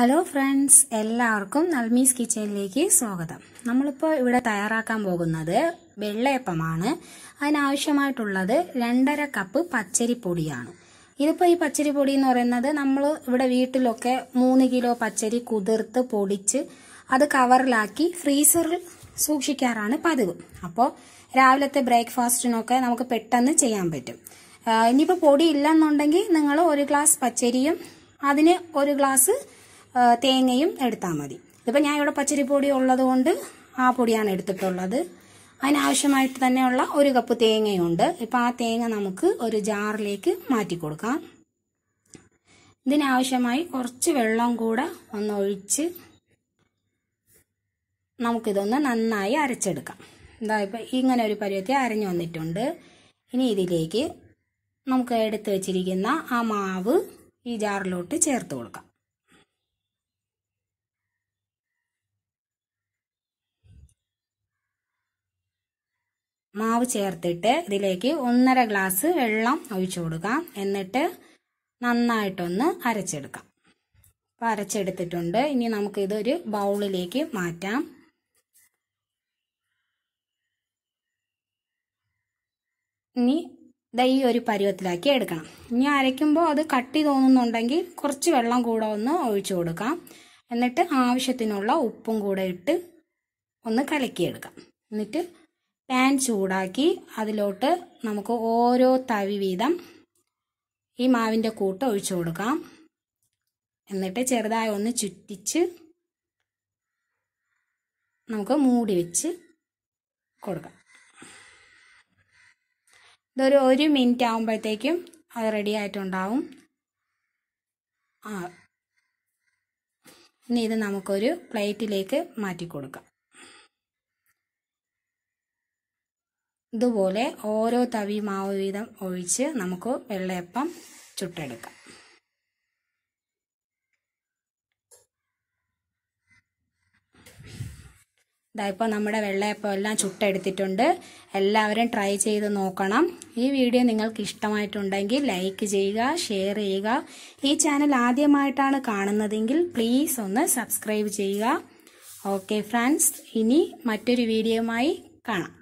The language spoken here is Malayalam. ഹലോ ഫ്രണ്ട്സ്, എല്ലാവർക്കും നൽമീസ് കിച്ചനിലേക്ക് സ്വാഗതം. നമ്മളിപ്പോൾ ഇവിടെ തയ്യാറാക്കാൻ പോകുന്നത് വെള്ളയപ്പമാണ്. അതിനാവശ്യമായിട്ടുള്ളത് 2½ കപ്പ് പച്ചരിപ്പൊടിയാണ്. ഇതിപ്പോൾ ഈ പച്ചരിപ്പൊടി എന്ന് പറയുന്നത് നമ്മൾ ഇവിടെ വീട്ടിലൊക്കെ 3 കിലോ പച്ചരി കുതിർത്ത് പൊടിച്ച് അത് കവറിലാക്കി ഫ്രീസറിൽ സൂക്ഷിക്കാറാണ് പതിവ്. അപ്പോൾ രാവിലത്തെ ബ്രേക്ക്ഫാസ്റ്റിനൊക്കെ നമുക്ക് പെട്ടെന്ന് ചെയ്യാൻ പറ്റും. ഇനിയിപ്പോൾ പൊടി ഇല്ലെന്നുണ്ടെങ്കിൽ നിങ്ങൾ 1 ഗ്ലാസ് പച്ചരിയും അതിന് 1 ഗ്ലാസ് തേങ്ങയും എടുത്താൽ മതി. ഇതിപ്പോൾ ഞാൻ ഇവിടെ പച്ചരിപ്പൊടി ഉള്ളതുകൊണ്ട് ആ പൊടിയാണ് എടുത്തിട്ടുള്ളത്. അതിനാവശ്യമായിട്ട് തന്നെയുള്ള 1 കപ്പ് തേങ്ങയുണ്ട്. ഇപ്പോൾ ആ തേങ്ങ നമുക്ക് ഒരു ജാറിലേക്ക് മാറ്റി കൊടുക്കാം. ഇതിനാവശ്യമായി കുറച്ച് വെള്ളം കൂടെ ഒന്നൊഴിച്ച് നമുക്കിതൊന്ന് നന്നായി അരച്ചെടുക്കാം. എന്താ ഇപ്പോൾ ഇങ്ങനെ ഒരു പരുവത്തിൽ അരഞ്ഞു വന്നിട്ടുണ്ട്. ഇനി ഇതിലേക്ക് നമുക്ക് എടുത്ത് വെച്ചിരിക്കുന്ന ആ മാവ് ഈ ജാറിലോട്ട് ചേർത്ത് കൊടുക്കാം. മാവ് ചേർത്തിട്ട് ഇതിലേക്ക് 1½ ഗ്ലാസ് വെള്ളം ഒഴിച്ചു കൊടുക്കാം. എന്നിട്ട് നന്നായിട്ടൊന്ന് അരച്ചെടുക്കാം. അപ്പോൾ അരച്ചെടുത്തിട്ടുണ്ട്. ഇനി നമുക്കിതൊരു ബൗളിലേക്ക് മാറ്റാം. ഇനി ഈ ഒരു പരുവത്തിലാക്കി എടുക്കണം. ഇനി അരയ്ക്കുമ്പോൾ അത് കട്ടി തോന്നുന്നുണ്ടെങ്കിൽ കുറച്ച് വെള്ളം കൂടെ ഒന്ന് ഒഴിച്ചു കൊടുക്കാം. എന്നിട്ട് ആവശ്യത്തിനുള്ള ഉപ്പും കൂടെ ഇട്ട് ഒന്ന് കലക്കിയെടുക്കാം. എന്നിട്ട് പാൻ ചൂടാക്കി അതിലോട്ട് നമുക്ക് ഓരോ തവി വീതം ഈ മാവിൻ്റെ കൂട്ട് ഒഴിച്ചു കൊടുക്കാം. എന്നിട്ട് ചെറുതായി ഒന്ന് ചുറ്റിച്ച് നമുക്ക് മൂടി വെച്ച് കൊടുക്കാം. ഇതൊരു 1 മിനിറ്റ് ആകുമ്പോഴത്തേക്കും അത് റെഡി ആയിട്ടുണ്ടാവും. ഇനി ഇത് നമുക്കൊരു പ്ലേറ്റിലേക്ക് മാറ്റി കൊടുക്കാം. ഇതുപോലെ ഓരോ തവി മാവ് വീതം ഒഴിച്ച് നമുക്ക് വെള്ളയപ്പം ചുട്ടെടുക്കാം. ഇതായിപ്പോൾ നമ്മുടെ വെള്ളയപ്പം എല്ലാം ചുട്ടെടുത്തിട്ടുണ്ട്. എല്ലാവരും ട്രൈ ചെയ്ത് നോക്കണം. ഈ വീഡിയോ നിങ്ങൾക്ക് ഇഷ്ടമായിട്ടുണ്ടെങ്കിൽ ലൈക്ക് ചെയ്യുക, ഷെയർ ചെയ്യുക. ഈ ചാനൽ ആദ്യമായിട്ടാണ് കാണുന്നതെങ്കിൽ പ്ലീസ് ഒന്ന് സബ്സ്ക്രൈബ് ചെയ്യുക. ഓക്കെ ഫ്രണ്ട്സ്, ഇനി മറ്റൊരു വീഡിയോയുമായി കാണാം.